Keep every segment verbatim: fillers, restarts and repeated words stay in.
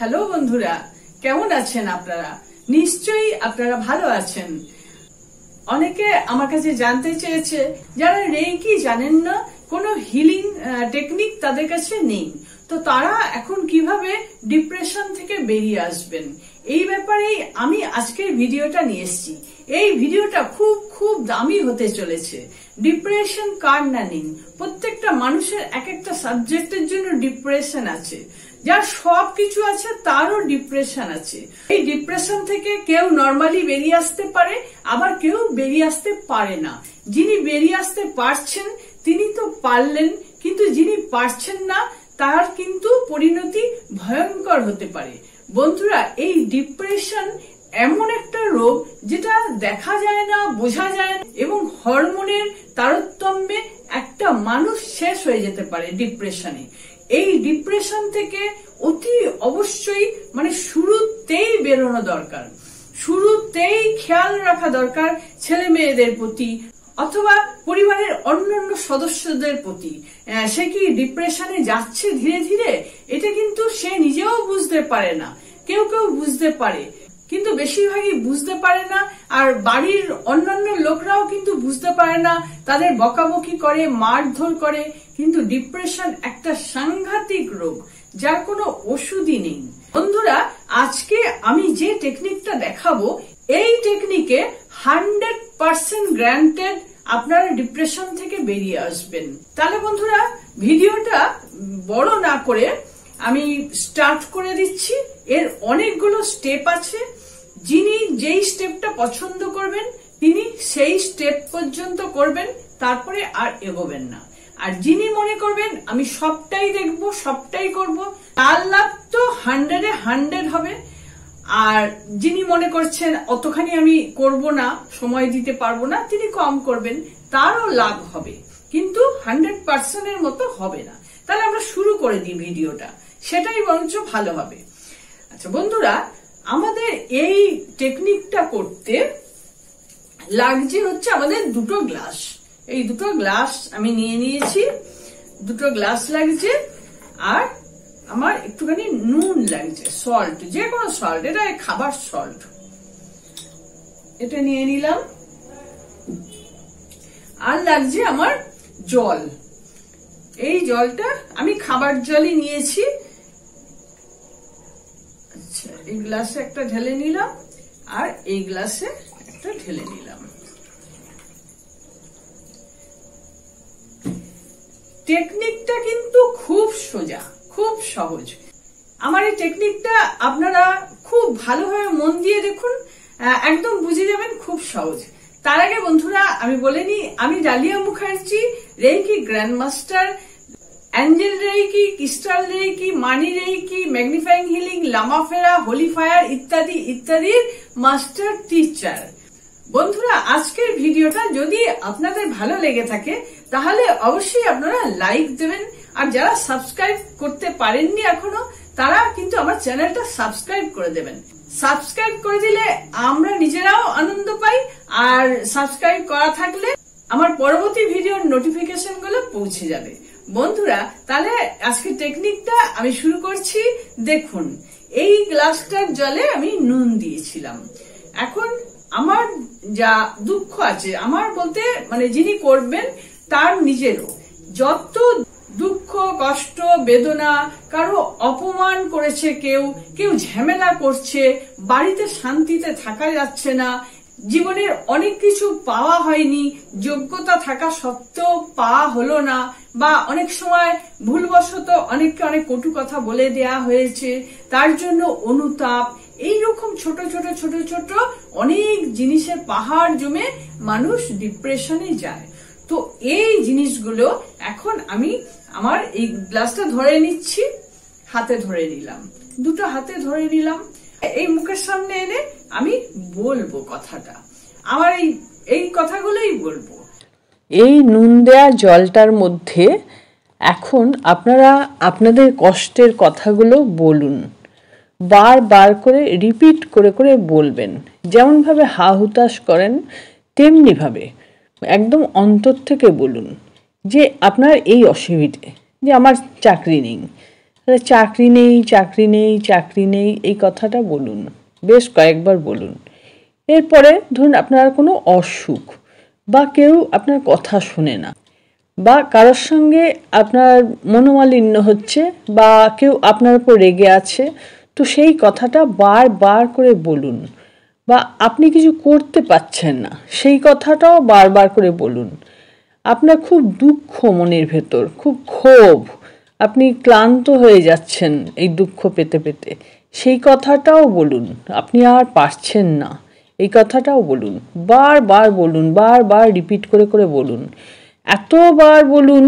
Hello बंधुरा केमन आछेन आपनारा निश्चयई आपनारा भालो आछेन। अनेके आमार काछे जानते चेयेछे जारा रेकी जानेन ना कोनो हिलिंग टेक्निक तादेर काछे नेई, तो तारा एखन किभाबे डिप्रेशन थेके बेरिये आसबेन এই ব্যাপারেই আমি আজকের ভিডিওটা নিয়ে এসেছি। এই ভিডিওটা খুব খুব দামি হতে চলেছে। ডিপ্রেশন কার না নেই, প্রত্যেকটা মানুষের এক একটা সাবজেক্টের জন্য ডিপ্রেশন আছে, যার সবকিছু আছে তারও ডিপ্রেশন আছে। এই ডিপ্রেশন থেকে কেউ নরমালি বেরিয়ে আসতে পারে, আবার কেউ বেরিয়ে আসতে পারে না। যিনি বেরিয়ে আসতে পারছেন তিনি তো পারলেন, কিন্তু যিনি পারছেন না তার কিন্তু পরিণতি ভয়ঙ্কর হতে পারে। বন্ধুরা, এই ডিপ্রেশন এমন একটা রোগ যেটা দেখা যায় না, বোঝা যায় না, এবং হরমোনের তারতম্যে একটা মানুষ শেষ হয়ে যেতে পারে ডিপ্রেশনে। এই ডিপ্রেশন থেকে অতি অবশ্যই মানে শুরুতেই বেরোনো দরকার, শুরুতেই খেয়াল রাখা দরকার ছেলে মেয়েদের প্রতি অথবা পরিবারের অন্যান্য সদস্যদের প্রতি। সে কি ডিপ্রেশনে যাচ্ছে ধীরে ধীরে, এটা কিন্তু সে নিজেও বুঝতে পারে না। কেউ কেউ বুঝতে পারে, কিন্তু বেশিরভাগই বুঝতে পারে না। আর বাড়ির অন্যান্য লোকরাও কিন্তু বুঝতে পারে না, তাদের বকাবকি করে, মারধর করে। কিন্তু ডিপ্রেশন একটা সাংঘাতিক রোগ যার কোনো ওষুধই নেই। বন্ধুরা, আজকে আমি যে টেকনিকটা দেখাবো এই টেকনিকে হান্ড্রেড পার্সেন্ট গ্রান্টেড আপনারা ডিপ্রেশন থেকে বেরিয়ে আসবেন। তাহলে বন্ধুরা, ভিডিওটা বড় না করে আমি স্টার্ট করে দিচ্ছি। এর অনেকগুলো স্টেপ আছে, যিনি যেই স্টেপটা পছন্দ করবেন তিনি সেই স্টেপ পর্যন্ত করবেন, তারপরে আর এগোবেন না। আর যিনি মনে করবেন আমি সবটাই দেখব, সবটাই করব, তার লাভ তো হান্ড্রেডে হান্ড্রেড হবে। আর যিনি মনে করছেন অতখানি আমি করব না, সময় দিতে পারবো না, তিনি কম করবেন, তারও লাভ হবে, কিন্তু হান্ড্রেড পার্সেন্টের মতো হবে না। তাহলে আমরা শুরু করে দিই ভিডিওটা, সেটাই বরঞ্চ ভালো হবে। আচ্ছা বন্ধুরা, আমাদের এই টেকনিকটা করতে লাগছে হচ্ছে আমাদের দুটো গ্লাস। এই দুটো গ্লাস আমি নিয়ে নিয়েছি, দুটো গ্লাস লাগছে। আর আমার একটুখানি নুন লাগছে, সল্ট, যে কোনো সল্ট, এটা খাবার সল্ট, এটা নিয়ে নিলাম। আর লাগছে আমার জল। এই জলটা আমি খাবার জলই নিয়েছি। আচ্ছা, এই গ্লাসে একটা ঢেলে নিলাম আর এই গ্লাসে একটা ঢেলে নিলাম। টেকনিকটা কিন্তু খুব সোজা, খুব সহজ। আমার এই টেকনিকটা আপনারা খুব ভালোভাবে মন দিয়ে দেখুন, একদম বুঝে যাবেন, খুব সহজ। তার আগে বন্ধুরা আমি বলে নিই, আমি Dalia Mukherjee, Reiki grandmaster, angel Reiki, crystal Reiki, money Reiki, magnifying healing, লামাফেরা, হোলিফায়ার ইত্যাদি ইত্যাদির মাস্টার টিচার। বন্ধুরা, আজকের ভিডিওটা যদি আপনাদের ভালো লেগে থাকে তাহলে অবশ্যই আপনারা লাইক দেবেন। আর যারা সাবস্ক্রাইব করতে পারেননি এখনো, তারা কিন্তু আমার চ্যানেলটা সাবস্ক্রাইব করে দেবেন। সাবস্ক্রাইব করে দিলে আমরা নিজেরাও আনন্দ পাই, আর সাবস্ক্রাইব করা থাকলে আমার পরবর্তী ভিডিওর নোটিফিকেশন গুলো পৌঁছে যাবে। বন্ধুরা, তাহলে আজকের টেকনিকটা আমি শুরু করছি। দেখুন, এই গ্লাসটার জলে আমি নুন দিয়েছিলাম। এখন আমার যা দুঃখ আছে, আমার বলতে মানে যিনি করবেন তার নিজেরও, যত দুঃখ, কষ্ট, বেদনা, কারো অপমান করেছে কেউ, কেউ ঝামেলা করছে, বাড়িতে শান্তিতে থাকা যাচ্ছে না, জীবনের অনেক কিছু পাওয়া হয়নি, যোগ্যতা থাকা সত্ত্বেও পাওয়া হলো না, বা অনেক সময় ভুলবশত অনেককে অনেক কটু কথা বলে দেয়া হয়েছে, তার জন্য অনুতাপ, এইরকম ছোট ছোট ছোট ছোট অনেক জিনিসের পাহাড় জমে মানুষ ডিপ্রেশনে যায়। তো এই জিনিসগুলো এখন আমি আমার এই গ্লাসটা ধরে নিচ্ছি, হাতে ধরে নিলাম, দুটো হাতে ধরে নিলাম, এই মুখের সামনে এনে আমি বলবো কথাটা, আমার এই এই কথাগুলোই বলবো। এই নুন দেয়া জলটার মধ্যে এখন আপনারা আপনাদের কষ্টের কথাগুলো বলুন, বার বার করে রিপিট করে করে বলবেন। যেমনভাবে হা হুতাশ করেন তেমনিভাবে একদম অন্তর থেকে বলুন যে আপনার এই অসুবিধে, যে আমার চাকরি নেই, চাকরি নেই চাকরি নেই চাকরি নেই এই কথাটা বলুন, বেশ কয়েকবার বলুন। এরপরে ধরুন আপনার কোনো অসুখ বা কেউ আপনার কথা শোনে না বা কারোর সঙ্গে আপনার মনোমালিন্য হচ্ছে বা কেউ আপনার উপর রেগে আছে, তো সেই কথাটা বার বার করে বলুন। বা আপনি কিছু করতে পারছেন না সেই কথাটাও বারবার করে বলুন। আপনার খুব দুঃখ মনের ভেতর, খুব ক্ষোভ, আপনি ক্লান্ত হয়ে যাচ্ছেন এই দুঃখ পেতে পেতে, সেই কথাটাও বলুন। আপনি আর পারছেন না এই কথাটাও বলুন, বারবার বলুন, বারবার রিপিট করে করে বলুন। এতবার বলুন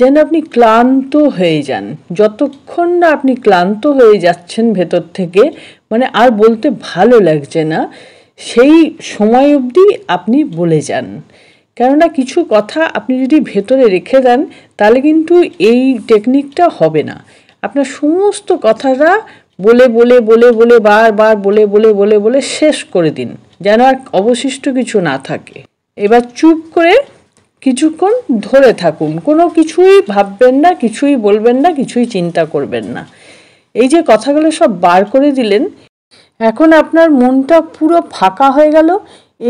যেন আপনি ক্লান্ত হয়ে যান। যতক্ষণ না আপনি ক্লান্ত হয়ে যাচ্ছেন ভেতর থেকে, মানে আর বলতে ভালো লাগছে না, সেই সময় অবধি আপনি বলে যান। কেননা কিছু কথা আপনি যদি ভেতরে রেখে দেন তাহলে কিন্তু এই টেকনিকটা হবে না। আপনার সমস্ত কথাটা বলে বলে বলে বলে বারবার বলে বলে বলে বলে শেষ করে দিন, যেন আর অবশিষ্ট কিছু না থাকে। এবার চুপ করে কিছুক্ষণ ধরে থাকুন, কোনো কিছুই ভাববেন না, কিছুই বলবেন না, কিছুই চিন্তা করবেন না। এই যে কথাগুলো সব বার করে দিলেন, এখন আপনার মনটা পুরো ফাঁকা হয়ে গেল।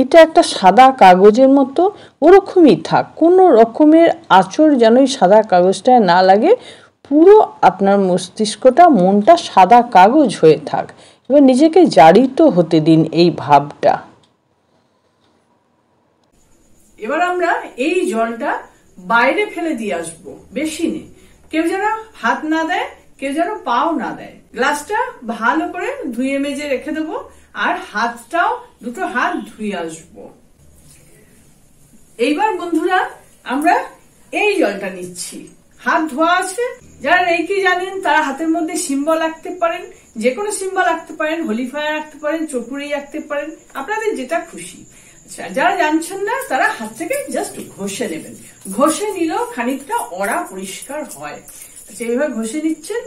এটা একটা সাদা কাগজের মতো, ওরকমই থাক, কোনো রকমের আঁচড় যেন ওই সাদা কাগজটায় না লাগে, পুরো আপনার মস্তিষ্কটা মনটা সাদা কাগজ হয়ে থাক। এবার নিজেকে জারিত হতে দিন এই ভাবটা। এবার আমরা এই জলটা বাইরে ফেলে দিয়ে আসবো, বেশি নেই, কেউ যেন হাত না দেয়, কেউ যেন পাও না দেয়। গ্লাসটা ভালো করে ধুয়ে মেজে রেখে দেবো, আর হাতটাও দুটো হাত ধুয়ে আসবো। এইবার বন্ধুরা আমরা এই জলটা নিচ্ছি, হাত ধোয়া আছে। যারা রেকি জানেন তারা হাতের মধ্যে সিম্বল আঁকতে পারেন, যে কোনো সিম্বল আঁকতে পারেন, হোলিফায়ার আঁকতে পারেন, চকুরি আঁকতে পারেন, আপনাদের যেটা খুশি। যারা জানছেন না তারা হাত থেকে জাস্ট ঘষে নেবেন, ঘষে নিলেও খানিকটা অড়া পরিষ্কার হয়। আচ্ছা এইভাবে ঘষে নিচ্ছেন,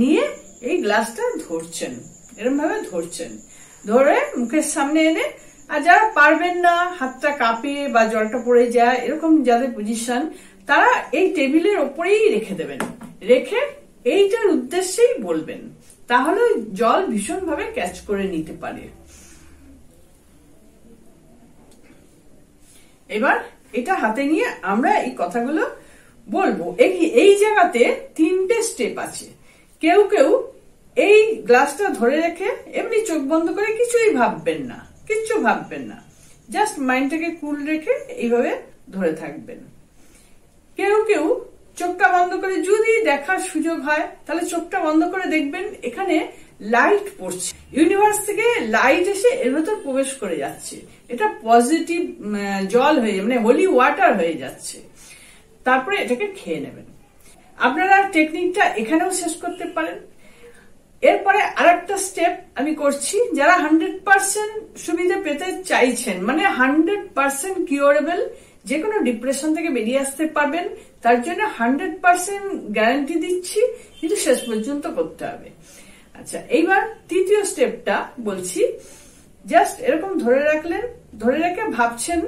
নিয়ে এই গ্লাসটা ধরছেন, এরকম ভাবে ধরছেন, ধরে মুখের সামনে এনে। আর যারা পারবেন না, হাতটা কাঁপে বা জলটা পড়ে যায়, এরকম যাদের পজিশন, তারা এই টেবিলের ওপরেই রেখে দেবেন, রেখে এইটার উদ্দেশ্যেই বলবেন, তাহলে জল ভীষণ ভাবে ক্যাচ করে নিতে পারে। এবার এটা হাতে নিয়ে আমরা এই কথাগুলো বলবো। এই জায়গাতে তিনটে স্টেপ আছে। কেউ কেউ এই গ্লাসটা ধরে রেখে এমনি চোখ বন্ধ করে কিছুই ভাববেন না, কিচ্ছু ভাববেন না, জাস্ট মাইন্ডটাকে কুল রেখে এইভাবে ধরে থাকবেন। কেউ কেউ চোখটা বন্ধ করে, যদি দেখার সুযোগ হয় তাহলে চোখটা বন্ধ করে দেখবেন, এখানে লাইট পড়ছে, ইউনিভার্স থেকে লাইট এসে এর ভেতর প্রবেশ করে যাচ্ছে, এটা পজিটিভ জল হয়ে, মানে হোলি ওয়াটার হয়ে যাচ্ছে। তারপরে এটাকে খেয়ে নেবেন। আপনারা টেকনিকটা এখানেও শেষ করতে পারেন। এরপরে আরেকটা স্টেপ আমি করছি, যারা হান্ড্রেড পার্সেন্ট সুবিধা পেতে চাইছেন, মানে হান্ড্রেড পার্সেন্ট কিওরেবল, যে কোনো ডিপ্রেশন থেকে বেরিয়ে আসতে পারবেন, তার জন্য হান্ড্রেড পার্সেন্ট গ্যারান্টি দিচ্ছি, কিন্তু শেষ পর্যন্ত করতে হবে। আচ্ছা এইবার তৃতীয় স্টেপটা বলছি, জাস্ট এরকম ধরে রাখলেন, ধরে রেখে ভাবছেন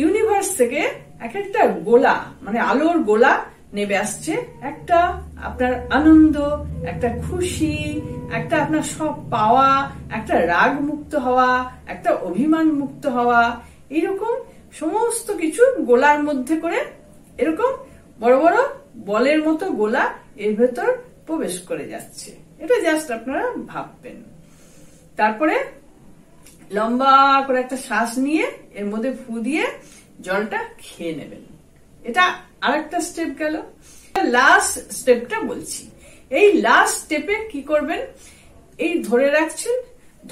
ইউনিভার্স থেকে এক একটা গোলা, মানে আলোর গোলা নেমে আসছে, একটা আপনার আনন্দ, একটা খুশি, একটা আপনার সব পাওয়া, একটা রাগ মুক্ত হওয়া, একটা অভিমান মুক্ত হওয়া, এরকম সমস্ত কিছু গোলার মধ্যে করে এরকম বড় বড় বলের মতো গোলা এর ভেতর প্রবেশ করে যাচ্ছে। এটা জাস্ট আপনারা ভাববেন। তারপরে লম্বা করে একটা শ্বাস নিয়ে এর মধ্যে ফু দিয়ে জলটা খেয়ে নেবেন। এটা আরেকটা স্টেপ গেল। লাস্ট স্টেপটা বলছি, এই লাস্ট স্টেপে কি করবেন, এই ধরে রাখছেন,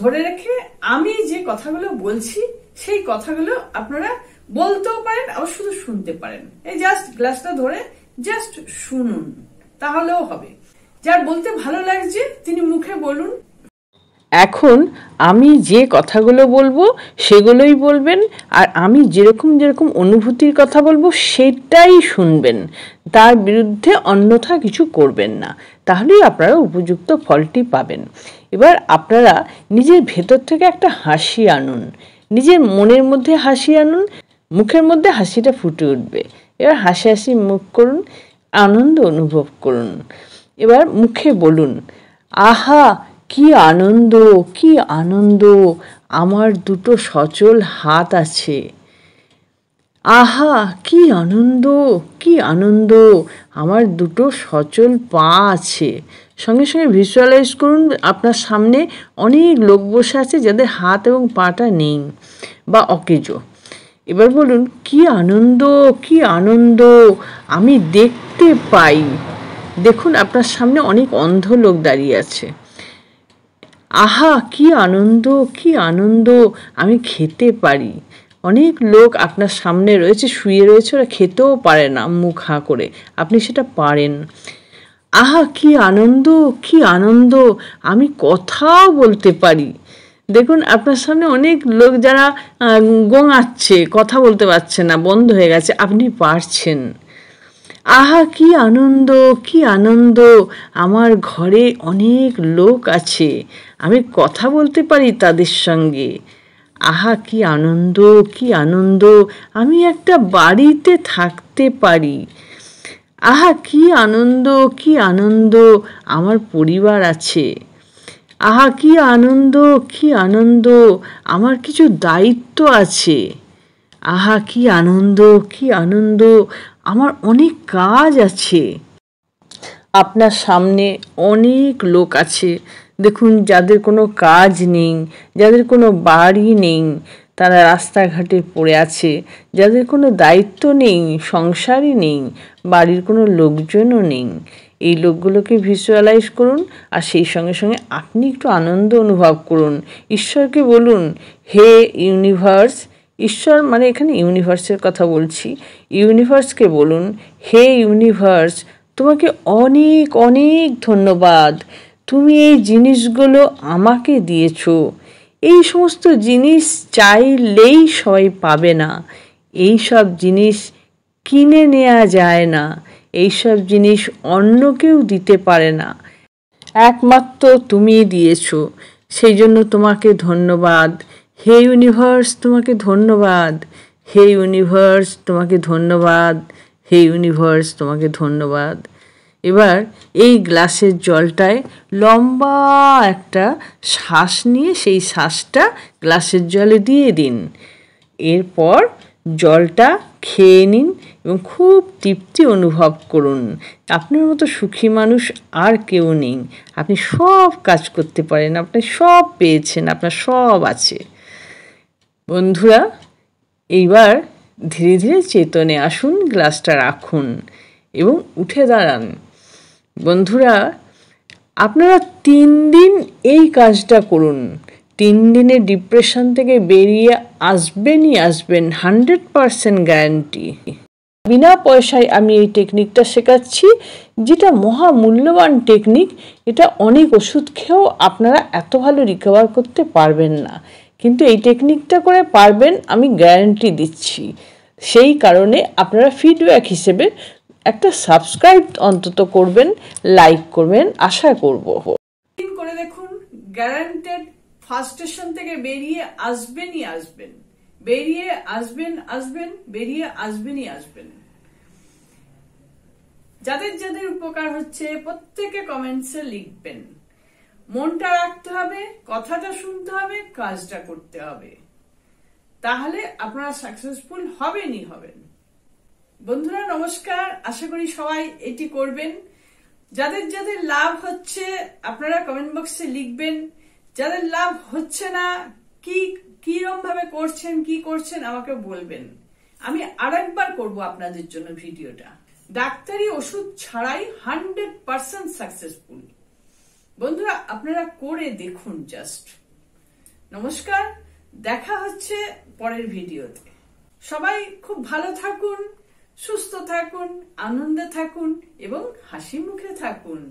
ধরে রেখে আমি যে কথাগুলো বলছি সেই কথাগুলো আপনারা বলতেও পারেন, আবার শুধু শুনতে পারেন। এই জাস্ট গ্লাসটা ধরে জাস্ট শুনুন, তাহলেও হবে। যার বলতে ভালো লাগছে তিনি মুখে বলুন। এখন আমি যে কথাগুলো বলবো সেগুলোই বলবেন, আর আমি যেরকম যেরকম অনুভূতির কথা বলবো সেটাই শুনবেন, তার বিরুদ্ধে অন্যথা কিছু করবেন না, তাহলেই আপনারা উপযুক্ত ফলটি পাবেন। এবার আপনারা নিজের ভেতর থেকে একটা হাসি আনুন, নিজের মনের মধ্যে হাসি আনুন, মুখের মধ্যে হাসিটা ফুটে উঠবে। এবার হাসি হাসি মুখ করুন, আনন্দ অনুভব করুন। এবার মুখে বলুন, আহা কি আনন্দ, কি আনন্দ, আমার দুটো সচল হাত আছে। আহা কি আনন্দ, কি আনন্দ, আমার দুটো সচল পা আছে। সঙ্গে সঙ্গে ভিজুয়ালাইজ করুন আপনার সামনে অনেক লোক বসে আছে যাদের হাত এবং পাটা নেই বা অকেজো। এবার বলুন, কি আনন্দ, কি আনন্দ, আমি দেখতে পাই। দেখুন আপনার সামনে অনেক অন্ধ লোক দাঁড়িয়ে আছে। আহা কি আনন্দ, কি আনন্দ, আমি খেতে পারি। অনেক লোক আপনার সামনে রয়েছে, শুয়ে রয়েছে, ওরা খেতেও পারে না মুখ হাঁ করে, আপনি সেটা পারেন। আহা কি আনন্দ, কি আনন্দ, আমি কথাও বলতে পারি। দেখুন আপনার সামনে অনেক লোক যারা গোঙাচ্ছে, কথা বলতে পারছে না, বন্ধ হয়ে গেছে, আপনি পারছেন। আহা কি আনন্দ, কি আনন্দ, আমার ঘরে অনেক লোক আছে, আমি কথা বলতে পারি তাদের সঙ্গে। আহা কি আনন্দ, কি আনন্দ, আমি একটা বাড়িতে থাকতে পারি। আহা কি আনন্দ, কি আনন্দ, আমার পরিবার আছে। আহা কি আনন্দ, কি আনন্দ, আমার কিছু দায়িত্ব আছে। আহা কি আনন্দ, কি আনন্দ, আমার অনেক কাজ আছে। আপনার সামনে অনেক লোক আছে দেখুন যাদের কোনো কাজ নেই, যাদের কোনো বাড়ি নেই, তারা রাস্তাঘাটে পড়ে আছে, যাদের কোনো দায়িত্ব নেই, সংসারই নেই, বাড়ির কোনো লোকজনও নেই। এই লোকগুলোকে ভিজুয়ালাইজ করুন আর সেই সঙ্গে সঙ্গে আপনি একটু আনন্দ অনুভব করুন। ঈশ্বরকে বলুন, হে ইউনিভার্স, ঈশ্বর মানে এখানে ইউনিভার্সের কথা বলছি, ইউনিভার্সকে বলুন, হে ইউনিভার্স, তোমাকে অনেক অনেক ধন্যবাদ, তুমি এই জিনিসগুলো আমাকে দিয়েছ। এই সমস্ত জিনিস চাইলেই সবাই পাবে না, এই সব জিনিস কিনে নেওয়া যায় না, এই সব জিনিস অন্য কেউ দিতে পারে না, একমাত্র তুমি দিয়েছ, সেই জন্য তোমাকে ধন্যবাদ। হে ইউনিভার্স তোমাকে ধন্যবাদ, হে ইউনিভার্স তোমাকে ধন্যবাদ, হে ইউনিভার্স তোমাকে ধন্যবাদ। এবার এই গ্লাসের জলটায় লম্বা একটা শ্বাস নিয়ে সেই শ্বাসটা গ্লাসের জলে দিয়ে দিন। এরপর জলটা খেয়ে নিন এবং খুব তৃপ্তি অনুভব করুন। আপনার মতো সুখী মানুষ আর কেউ নেই। আপনি সব কাজ করতে পারেন, আপনি সব পেয়েছেন, আপনার সব আছে। বন্ধুরা, এইবার ধীরে ধীরে চেতনে আসুন, গ্লাসটা রাখুন এবং উঠে দাঁড়ান। বন্ধুরা, আপনারা তিন দিন এই কাজটা করুন। তিন দিনে ডিপ্রেশন থেকে বেরিয়ে আসবেনই আসবেন, হান্ড্রেড পারসেন্ট গ্যারান্টি। বিনা পয়সায় আমি এই টেকনিকটা শেখাচ্ছি, যেটা মহা মূল্যবান টেকনিক। এটা অনেক ওষুধ খেয়েও আপনারা এত ভালো রিকভার করতে পারবেন না, কিন্তু এই টেকনিকটা করে পারবেন, আমি গ্যারান্টি দিচ্ছি। সেই কারণে আপনারা ফিডব্যাক হিসেবে একটা সাবস্ক্রাইব অন্তত করবেন, লাইক করবেন, আশা করব। তিন করে দেখুন, গ্যারান্টেড। ফার্স্টেশন থেকে বেরিয়ে আসবেনই আসবেন, বেরিয়ে আসবেন আসবেন বেরিয়ে আসবেনই আসবেন। যাদের যাদের উপকার হচ্ছে প্রত্যেকে কমেন্টসে লিখবেন। মনটা রাখতে হবে, কথাটা শুনতে হবে, কাজটা করতে হবে, তাহলে আপনারা সাকসেসফুল হবেনই হবেন। বন্ধুরা নমস্কার, আশা করি সবাই এটি করবেন। যাদের যাদের লাভ হচ্ছে আপনারা কমেন্ট বক্সে লিখবেন, যাদের লাভ হচ্ছে না কি কিরম ভাবে করছেন, কি করছেন আমাকে বলবেন। আমি আরেকবার করব আপনাদের জন্য ভিডিওটা। ডাক্তারি ওষুধ ছাড়াই হান্ড্রেড পার্সেন্ট সাকসেসফুল। বন্ধুরা আপনারা করে দেখুন জাস্ট। নমস্কার, দেখা হচ্ছে পরের ভিডিওতে। সবাই খুব ভালো থাকুন, সুস্থ থাকুন, আনন্দে থাকুন এবং হাসি মুখে থাকুন।